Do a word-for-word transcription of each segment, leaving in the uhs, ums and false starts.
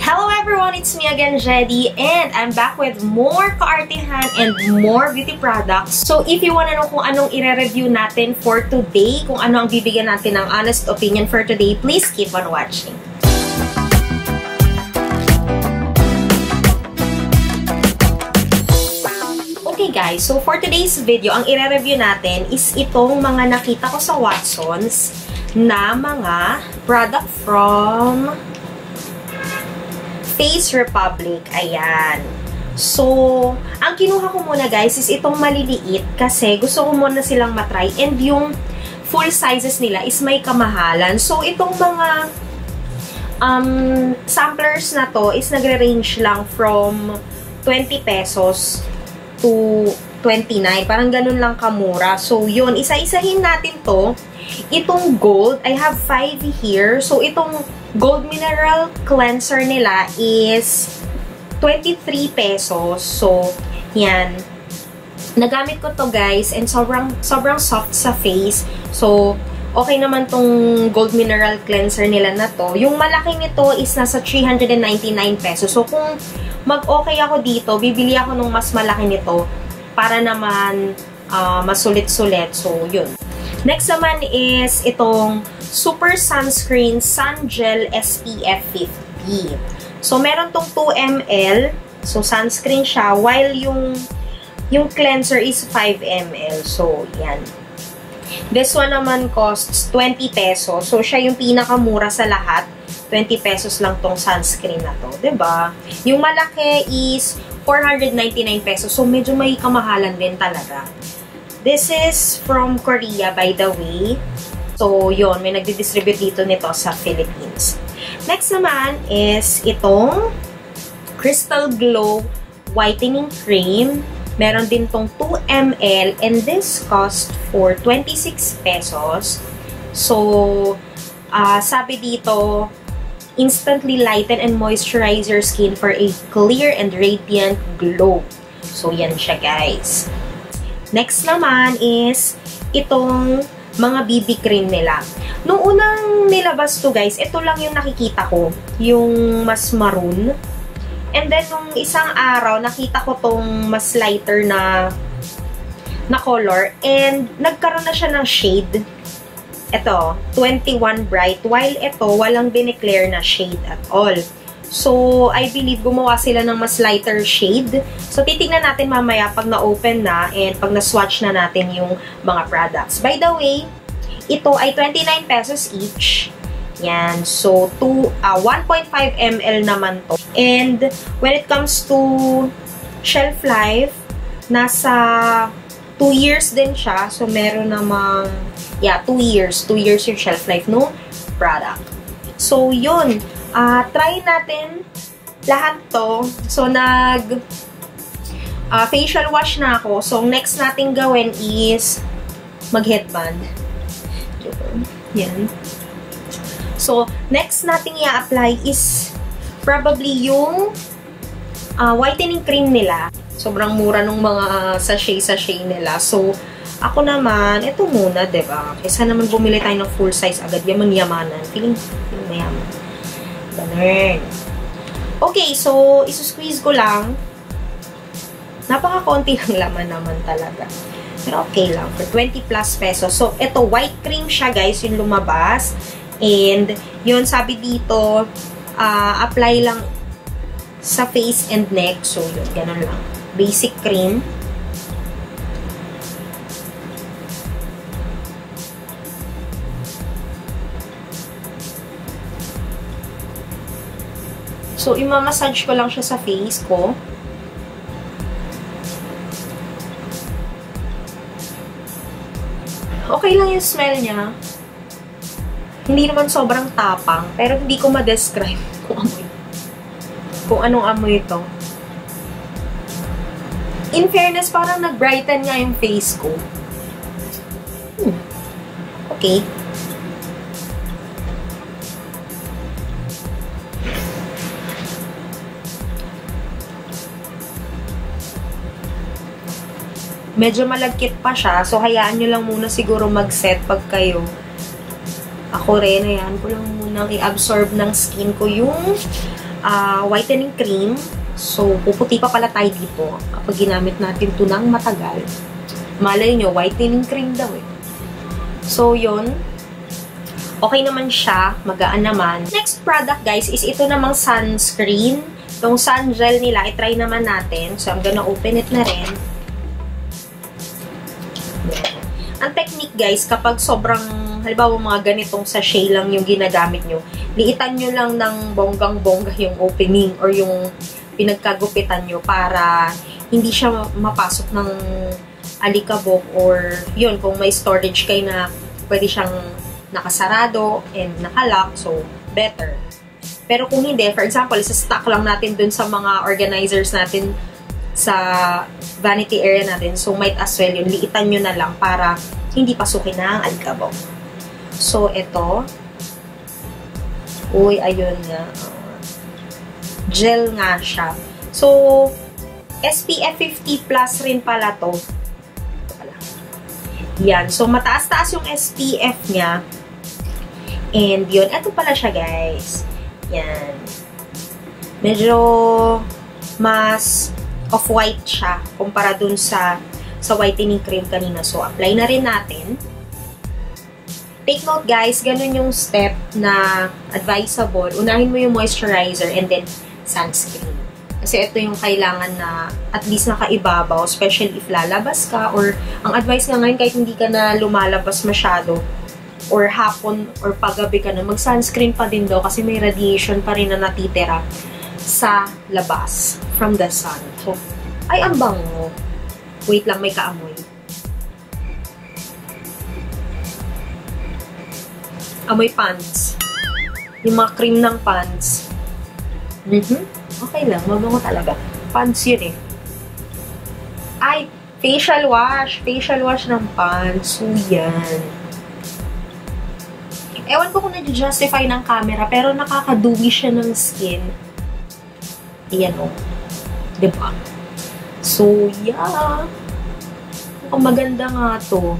Hello everyone, it's me again, Jedi, and I'm back with more kaartihan and more beauty products. So if you wanna know kung anong i-review natin for today, kung ano ang bibigyan natin ng honest opinion for today, please keep on watching. Okay guys, so for today's video, ang i-review natin is itong mga nakita ko sa Watsons na mga product from Face Republic. Ayan. So, ang kinuha ko muna guys is itong maliliit kasi gusto ko muna silang matry, and yung full sizes nila is may kamahalan. So, itong mga um, samplers na to is nagre-range lang from twenty pesos to twenty-nine. Parang ganun lang kamura. So, yun. Isa-isahin natin to. Itong gold, I have five here. So, itong Gold Mineral Cleanser nila is twenty-three pesos. So, yan. Nagamit ko to guys, and sobrang, sobrang soft sa face. So, okay naman tong Gold Mineral Cleanser nila na to. Yung malaki nito is nasa three hundred ninety-nine pesos. So, kung mag-okay ako dito, bibili ako ng mas malaki nito para naman uh, masulit-sulit. So, yun. Next naman is itong Super Sunscreen Sun Gel S P F fifty. So, meron tong two milliliters. So, sunscreen siya. While yung, yung cleanser is five milliliters. So, yan. This one naman costs twenty pesos. So, siya yung pinakamura sa lahat. twenty pesos lang tong sunscreen na to. Diba? Yung malaki is four hundred ninety-nine pesos. So, medyo may kamahalan din talaga. This is from Korea, by the way. So, yun, may nagdi-distribute dito nito sa Philippines. Next naman is itong Crystal Glow Whitening Cream. Meron din tong two milliliters, and this cost for twenty-six pesos. So, uh, sabi dito, instantly lighten and moisturize your skin for a clear and radiant glow. So, yan siya, guys. Next naman is itong mga B B cream nila. Nung unang nilabas to guys, ito lang yung nakikita ko, yung mas maroon. And then nung isang araw, nakita ko tong mas lighter na na color, and nagkaroon na siya ng shade. Ito, twenty-one bright, while ito walang bineclare na shade at all. So, I believe gumawa sila ng mas lighter shade. So, titignan natin mamaya pag na-open na and pag na-swatch na natin yung mga products. By the way, ito ay twenty-nine pesos each. Yan. So, uh, one point five milliliters naman to. And when it comes to shelf life, nasa two years din siya. So, meron namang, yeah, two years. two years yung shelf life no product. So, yun. Uh, try natin lahat to. So, nag uh, facial wash na ako. So, next natin gawin is mag-headband. Yan. So, next natin i-apply is probably yung uh, whitening cream nila. Sobrang mura nung mga sachet-sachet nila. So, ako naman, ito muna, diba? Kesa naman bumili tayo ng full size agad. Yaman-yamanan. Feeling mayaman. Ganun. Okay, so, isusqueeze ko lang. Napaka-konti ang laman naman talaga. Pero okay lang, for twenty plus pesos. So, ito, white cream siya, guys, yung lumabas. And, yun, sabi dito, uh, apply lang sa face and neck. So, yun, ganun lang. Basic cream. So, imamassage ko lang siya sa face ko. Okay lang yung smell niya. Hindi naman sobrang tapang, pero hindi ko ma-describe kung amoy. Kung anong amoy ito. In fairness, parang nag-brighten nga yung face ko. Hmm. Okay. Medyo malagkit pa siya. So, hayaan nyo lang muna siguro mag-set pag kayo. Ako rin, hayaan ko lang muna nang i-absorb ng skin ko yung uh, whitening cream. So, puputi pa pala tayo dito kapag ginamit natin ito ng matagal. Malay nyo, whitening cream daw eh. So, yun. Okay naman siya. Magaan naman. Next product, guys, is ito namang sunscreen. Itong sun gel nila, itry naman natin. So, I'm gonna open it na rin. Ang technique, guys, kapag sobrang, halimbawa mga ganitong sachet lang yung ginagamit nyo, liitan nyo lang ng bonggang-bongga yung opening or yung pinagkagupitan nyo para hindi siya mapasok ng alikabok or yun, kung may storage kayo na pwede siyang nakasarado and nakalock, so better. Pero kung hindi, for example, isa-stack lang natin dun sa mga organizers natin sa vanity area natin. So, might as well yun. Liitan nyo na lang para hindi pasukin na ang alikabok. So, eto. Uy, ayun nga. Uh, gel nga siya. So, S P F fifty plus rin pala to. Ito pala. Yan. So, mataas-taas yung S P F niya. And yun. Eto pala siya, guys. Yan. Medyo mas off-white siya kumpara dun sa sa whitening cream kanina. So, apply na rin natin. Take note, guys, ganun yung step na advisable. Unahin mo yung moisturizer and then sunscreen. Kasi ito yung kailangan na at least nakaibabaw, especially if lalabas ka or ang advice nga ngayon kahit hindi ka na lumalabas masyado or hapon or paggabi ka na, mag-sunscreen pa din daw kasi may radiation pa rin na natitira sa labas from the sun. So, ay, ang bango. Wait lang, may kaamoy. Amoy pants. Yung mga cream ng pants. Mm-hmm. Okay lang, mabango talaga. Pants yun eh. Ay, facial wash. Facial wash ng pants. So, yan. Ewan ko kung na-justify ng camera, pero nakakaduwi siya ng skin. Ayan o. Diba? So, yeah. Ang maganda nga to.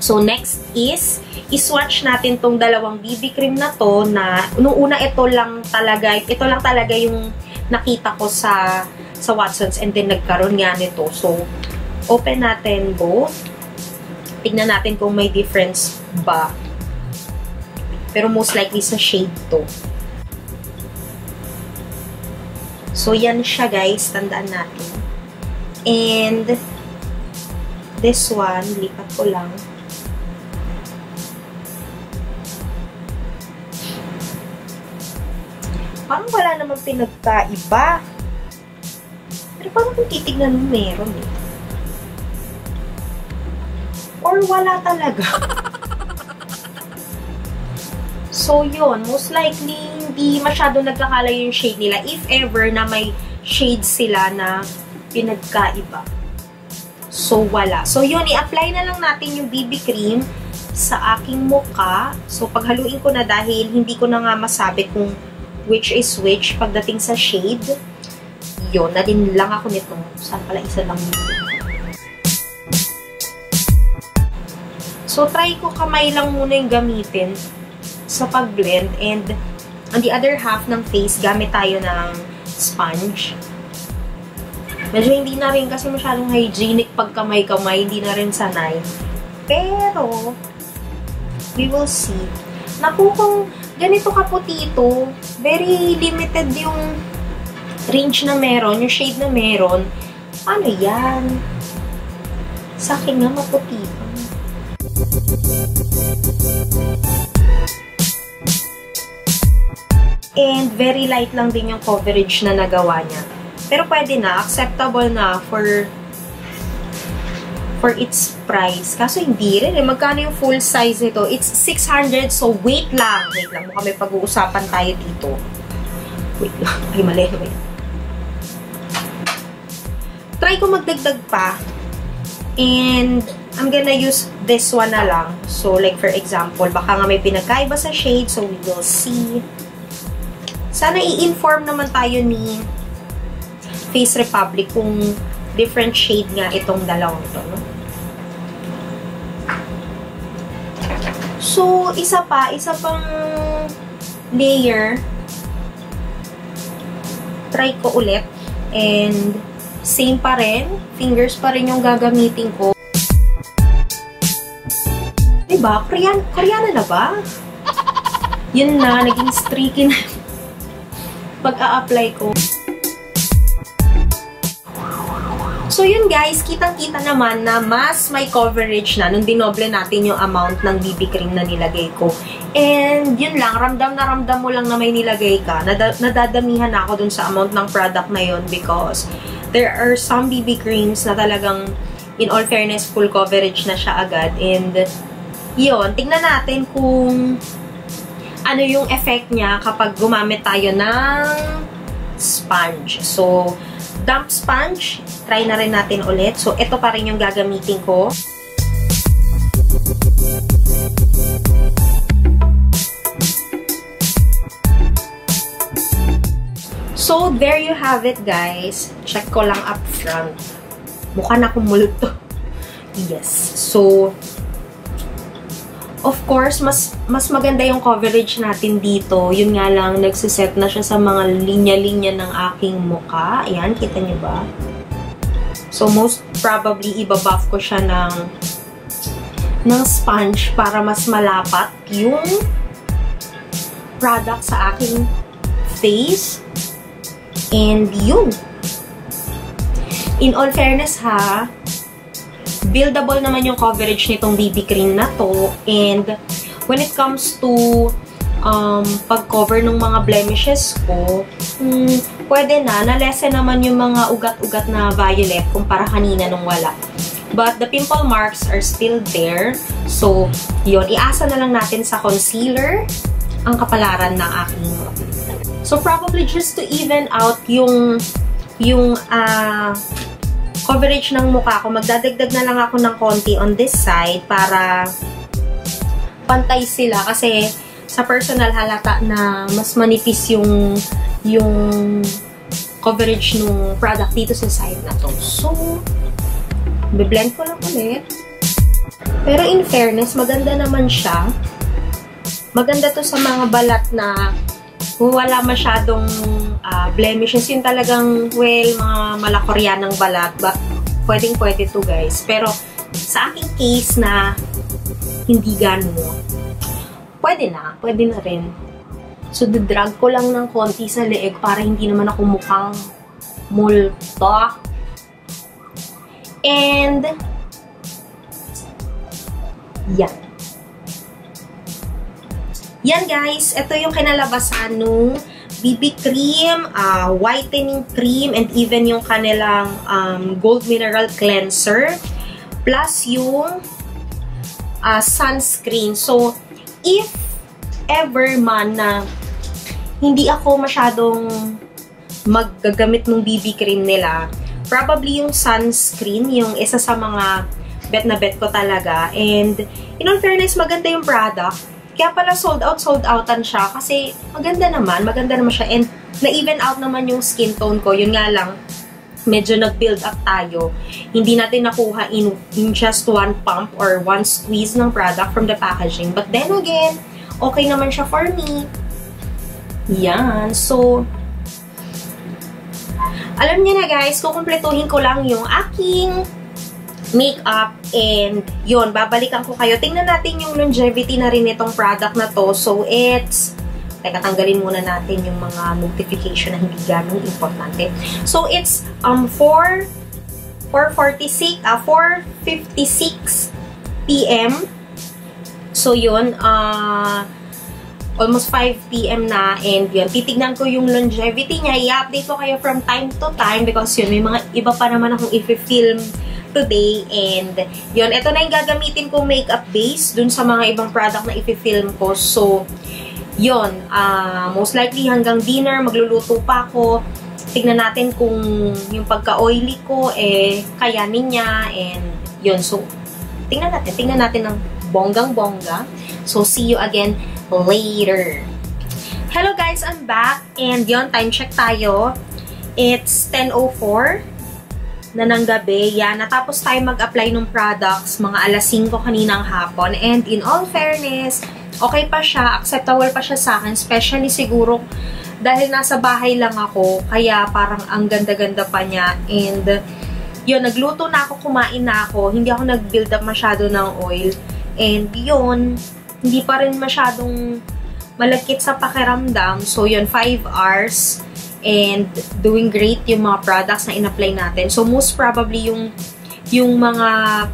So, next is, iswatch natin tong dalawang B B cream na to na, nung una, ito lang talaga, ito lang talaga yung nakita ko sa, sa Watsons and then nagkaroon nga nito. So, open natin both. Tignan natin kung may difference ba. Pero most likely sa shade to. So, yan siya, guys. Tandaan natin. And, this one, lipat ko lang. Parang wala namang pinagkaiba. Pero parang kung titignan mo, meron eh. Or wala talaga. So, yun. Most likely, hindi masyado nagkakalay yung shade nila. If ever na may shade sila na pinagkaiba. So, wala. So, yun. I-apply na lang natin yung B B cream sa aking mukha. So, paghaluin ko na dahil hindi ko na nga masabi kung which is which pagdating sa shade. Yun. Nadin lang ako nito. Saan pala isa lang nito? So, try ko kamay lang muna yung gamitin sa pag-blend and on the other half ng face, gamit tayo ng sponge. Medyo hindi na rin kasi masyadong hygienic pag kamay-kamay. Hindi na rin sanay. Pero, we will see. Naku, kung ganito kaputi ito, very limited yung range na meron, yung shade na meron. Ano yan? Sa akin nga, maputi pa. And very light lang din yung coverage na nagawa niya. Pero pwede na, acceptable na for for its price. Kaso hindi rin eh. Magkano yung full size nito? It's six hundred, so wait lang. Wait lang, mukhang may pag-uusapan tayo dito. Wait lang, ay mali. Wait. Try ko magdagdag pa. And I'm gonna use this one na lang. So like for example, baka nga may pinagkaiba sa shade, so we will see. Sana i-inform naman tayo ni Face Republic kung different shade nga itong dalawang ito, no? So, isa pa, isa pang layer. Try ko ulit. And, same pa rin. Fingers pa rin yung gagamitin ko. Diba? Korean, Koreana na ba? Yun na, naging streaky na pag-a-apply ko. So, yun guys, kitang-kita naman na mas may coverage na nung dinoble natin yung amount ng B B cream na nilagay ko. And, yun lang, ramdam na ramdam mo lang na may nilagay ka. Nad nadadamihan ako dun sa amount ng product na yun because there are some B B creams na talagang, in all fairness, full coverage na siya agad. And, yun, tingnan natin kung ano yung effect niya kapag gumamit tayo ng sponge. So, damp sponge, try na rin natin ulit. So, ito pa rin yung gagamitin ko. So, there you have it, guys. Check ko lang up front. Mukha na kumulot to. Yes. So, of course, mas, mas maganda yung coverage natin dito. Yun nga lang, nagsiset na siya sa mga linya-linya ng aking muka. Ayan, kita niyo ba? So, most probably, ibabuff ko siya ng, ng sponge para mas malapat yung product sa aking face. And yun. In all fairness ha, buildable naman yung coverage nitong B B cream na to. And when it comes to um, pag-cover ng mga blemishes ko, hmm, pwede na, na-lessen naman yung mga ugat-ugat na violet kumpara kanina nung wala. But the pimple marks are still there. So, yun, iasa na lang natin sa concealer ang kapalaran ng aking. So, probably just to even out yung yung ah, uh, coverage ng mukha ko, magdadagdag na lang ako ng konti on this side para pantay sila kasi sa personal halata na mas manipis yung yung coverage ng product dito sa side na to. So, biblend ko lang ulit. Pero in fairness, maganda naman siya. Maganda to sa mga balat na wala masyadong uh, blemishes. Yung talagang, well, mga malakoryanang balat. But, pwedeng-pwede to, guys. Pero, sa aking case na hindi gano'n, pwede na. Pwede na rin. So, didrag ko lang ng konti sa leeg para hindi naman ako mukhang multo. And, yan. Yeah. Yan guys, ito yung kinalabasan ng B B cream, uh, whitening cream, and even yung kanilang um, Gold Mineral Cleanser, plus yung uh, sunscreen. So, if ever man na hindi ako masyadong maggagamit ng B B cream nila, probably yung sunscreen, yung isa sa mga bet na bet ko talaga. And in all fairness, maganda yung product. Kaya pala sold out, sold outan siya kasi maganda naman, maganda naman siya and na-even out naman yung skin tone ko. Yun nga lang, medyo nag-build up tayo. Hindi natin nakuha in, in just one pump or one squeeze ng product from the packaging. But then again, okay naman siya for me. Yan. So, alam niyo na guys, kukumpletuhin ko lang yung aking makeup and yun, babalikan ko kayo. Tingnan natin yung longevity na rin itong product na to. So, it's teka, tanggalin muna natin yung mga notification na hindi ganong importante. So, it's um, four fifty-six p m So, yun, uh, almost five p m na and yun, titignan ko yung longevity niya. I-update ko kayo from time to time because yun, may mga iba pa naman akong i-film today, and yun, ito na yung gagamitin kong makeup base dun sa mga ibang product na ipifilm ko. So, yun, uh, most likely hanggang dinner, magluluto pa ako. Tignan natin kung yung pagka-oily ko, eh, kayanin niya, and yun, so, tingnan natin, tingnan natin ng bonggang-bongga. So, see you again later. Hello guys, I'm back, and yun, time check tayo. It's ten oh four. na ng gabi. Yan, natapos tayo mag-apply ng products mga alas singko kaninang hapon. And in all fairness, okay pa siya, acceptable pa siya sa akin. Especially siguro dahil nasa bahay lang ako, kaya parang ang ganda-ganda pa niya. And yun, nagluto na ako, kumain na ako. Hindi ako nag-build up masyado ng oil. And yun, hindi pa rin masyadong malagkit sa pakiramdam. So yun, five hours. And doing great yung mga products na in-apply natin. So most probably yung yung mga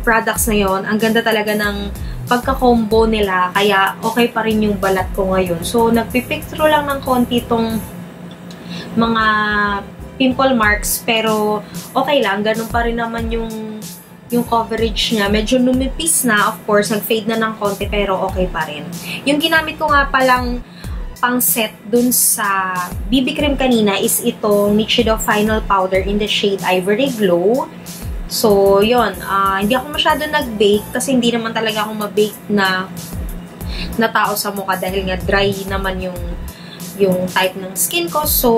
products na yon, ang ganda talaga ng pagka-combo nila. Kaya okay pa rin yung balat ko ngayon. So nagpipicture lang ng konti tong mga pimple marks. Pero okay lang, ganun pa rin naman yung yung coverage niya. Medyo numipis na, of course. Nag-fade na ng konti pero okay pa rin. Yung ginamit ko nga palang pang set dun sa B B cream kanina is itong Mixchedo Final Powder in the shade Ivory Glow. So, yun. Uh, hindi ako masyado nag-bake kasi hindi naman talaga ako mabake na na tao sa mukha dahil nga dry naman yung yung type ng skin ko. So,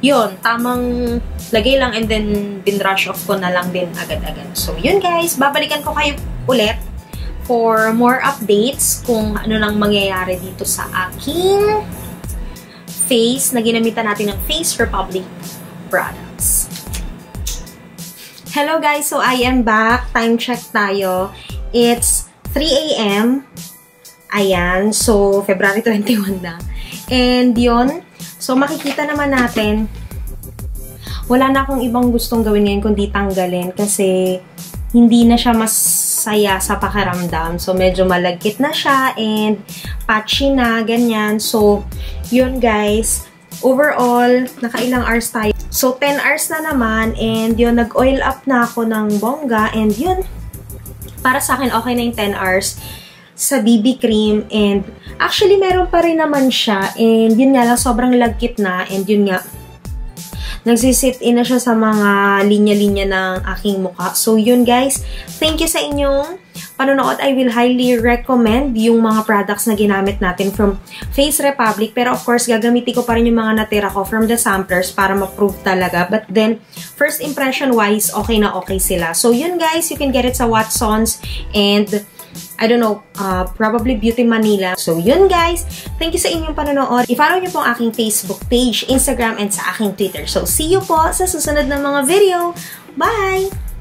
yun. Tamang lagay lang and then binrush off ko na lang din agad-agad. So, yun guys. Babalikan ko kayo ulit for more updates kung ano nang mangyayari dito sa aking face na ginamitan natin ng Face Republic products. Hello guys! So I am back. Time check tayo. It's three A M Ayan. So February twenty-first na. And yun. So makikita naman natin wala na akong ibang gustong gawin ngayon kundi tanggalin kasi hindi na siya masaya sa pakiramdam. So, medyo malagkit na siya and patchy na, ganyan. So, yun guys. Overall, nakailang hours tayo. So, ten hours na naman and yun, nag-oil up na ako ng bongga and yun, para sa akin, okay na yung ten hours sa B B cream and actually, meron pa rin naman siya and yun nga lang, sobrang lagkit na and yun nga, nagsisit in na siya sa mga linya-linya ng aking mukha. So, yun guys. Thank you sa inyong panonood. I will highly recommend yung mga products na ginamit natin from Face Republic. Pero of course, gagamitin ko pa rin yung mga natira ko from the samplers para ma-prove talaga. But then, first impression wise, okay na okay sila. So, yun guys. You can get it sa Watsons and I don't know, uh, probably Beauty Manila. So, yun guys. Thank you sa inyong panonood. I-follow niyo po ang aking Facebook page, Instagram, and sa aking Twitter. So, see you po sa susunod na mga video. Bye!